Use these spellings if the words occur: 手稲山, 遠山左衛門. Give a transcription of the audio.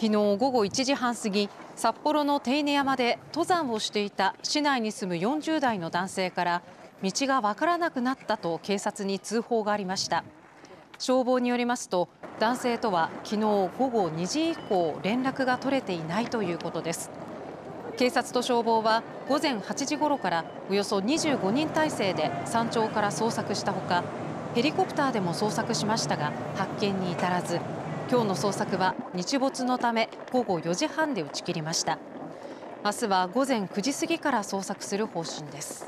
昨日午後1時半過ぎ、札幌の手稲山で登山をしていた市内に住む40代の男性から道が分からなくなったと警察に通報がありました。消防によりますと、男性とは昨日午後2時以降連絡が取れていないということです。警察と消防は午前8時ごろからおよそ25人態勢で山頂から捜索したほか、ヘリコプターでも捜索しましたが発見に至らず、今日の捜索は日没のため午後4時半で打ち切りました。明日は午前9時過ぎから捜索する方針です。